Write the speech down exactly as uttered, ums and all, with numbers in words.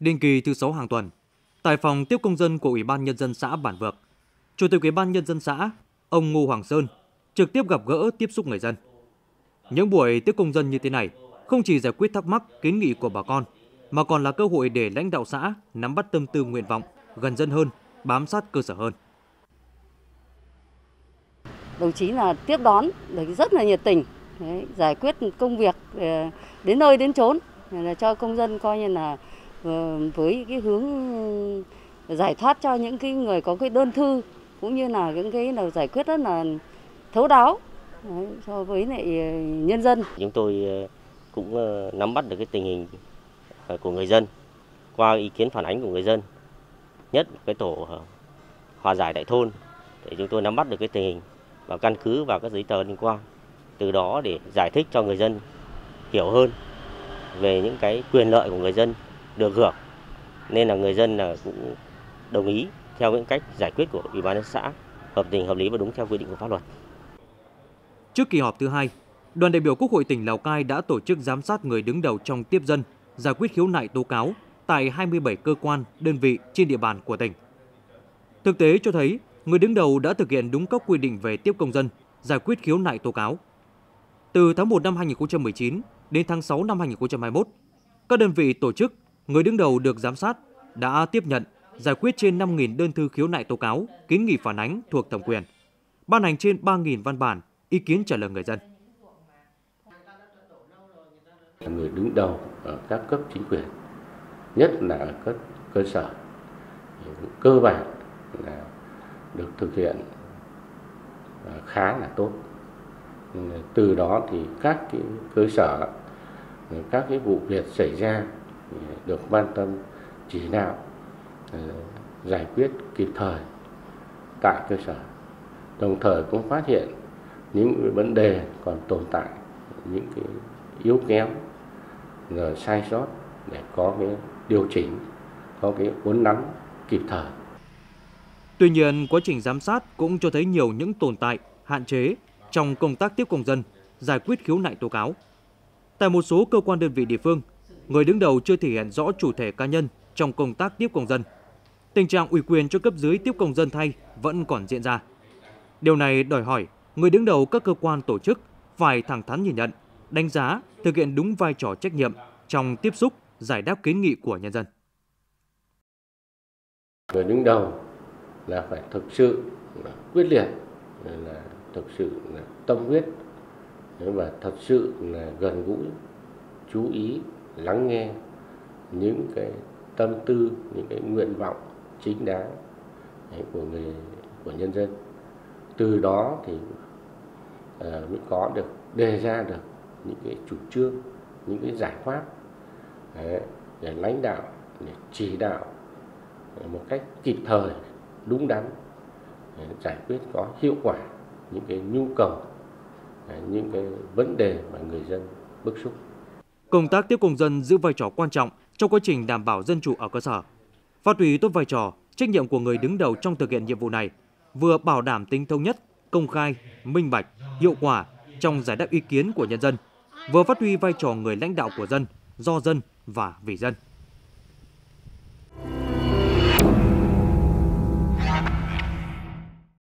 Định kỳ thứ sáu hàng tuần, tại phòng tiếp công dân của Ủy ban Nhân dân xã Bản Vược, Chủ tịch Ủy ban Nhân dân xã, ông Ngô Hoàng Sơn, trực tiếp gặp gỡ tiếp xúc người dân. Những buổi tiếp công dân như thế này không chỉ giải quyết thắc mắc, kiến nghị của bà con, mà còn là cơ hội để lãnh đạo xã nắm bắt tâm tư nguyện vọng, gần dân hơn, bám sát cơ sở hơn. Đồng chí là tiếp đón rất là nhiệt tình, đấy, giải quyết công việc đến nơi đến chốn, là cho công dân coi như là với cái hướng giải thoát cho những cái người có cái đơn thư, cũng như là những cái là giải quyết rất là thấu đáo đấy, so với lại nhân dân. Chúng tôi cũng nắm bắt được cái tình hình của người dân qua ý kiến phản ánh của người dân, nhất cái tổ hòa giải tại thôn, để chúng tôi nắm bắt được cái tình hình và căn cứ vào các giấy tờ liên quan, từ đó để giải thích cho người dân hiểu hơn về những cái quyền lợi của người dân được hưởng, nên là người dân là cũng đồng ý theo những cách giải quyết của Ủy ban nhân dân xã, hợp tình hợp lý và đúng theo quy định của pháp luật. Trước kỳ họp thứ hai, đoàn đại biểu Quốc hội tỉnh Lào Cai đã tổ chức giám sát người đứng đầu trong tiếp dân, giải quyết khiếu nại tố cáo tại hai mươi bảy cơ quan, đơn vị trên địa bàn của tỉnh. Thực tế cho thấy, người đứng đầu đã thực hiện đúng các quy định về tiếp công dân, giải quyết khiếu nại tố cáo. Từ tháng một năm hai nghìn không trăm mười chín đến tháng sáu năm hai nghìn không trăm hai mươi mốt, các đơn vị tổ chức, người đứng đầu được giám sát đã tiếp nhận, giải quyết trên năm nghìn đơn thư khiếu nại tố cáo, kiến nghị phản ánh thuộc thẩm quyền, ban hành trên ba nghìn văn bản, ý kiến trả lời người dân. Người đứng đầu ở các cấp chính quyền, nhất là ở các cơ sở, cơ bản là được thực hiện khá là tốt. Từ đó thì các cái cơ sở, các cái vụ việc xảy ra được quan tâm, chỉ đạo, giải quyết kịp thời tại cơ sở. Đồng thời cũng phát hiện những vấn đề còn tồn tại, những cái yếu kém, rồi sai sót để có cái điều chỉnh, có cái uốn nắn kịp thời. Tuy nhiên, quá trình giám sát cũng cho thấy nhiều những tồn tại, hạn chế trong công tác tiếp công dân, giải quyết khiếu nại tố cáo. Tại một số cơ quan đơn vị địa phương, người đứng đầu chưa thể hiện rõ chủ thể cá nhân trong công tác tiếp công dân. Tình trạng ủy quyền cho cấp dưới tiếp công dân thay vẫn còn diễn ra. Điều này đòi hỏi người đứng đầu các cơ quan tổ chức phải thẳng thắn nhìn nhận, đánh giá, thực hiện đúng vai trò trách nhiệm trong tiếp xúc, giải đáp kiến nghị của nhân dân. Người đứng đầu là phải thực sự là quyết liệt, là thực sự là tâm huyết và thật sự là gần gũi, chú ý lắng nghe những cái tâm tư, những cái nguyện vọng chính đáng của người của nhân dân. Từ đó thì à, mới có được đề ra được những cái chủ trương, những cái giải pháp để, để lãnh đạo, để chỉ đạo để một cách kịp thời, đúng đắn, giải quyết có hiệu quả những cái nhu cầu, những cái vấn đề mà người dân bức xúc. Công tác tiếp công dân giữ vai trò quan trọng trong quá trình đảm bảo dân chủ ở cơ sở. Phát huy tốt vai trò, trách nhiệm của người đứng đầu trong thực hiện nhiệm vụ này, vừa bảo đảm tính thống nhất, công khai, minh bạch, hiệu quả trong giải đáp ý kiến của nhân dân, vừa phát huy vai trò người lãnh đạo của dân, do dân và vì dân.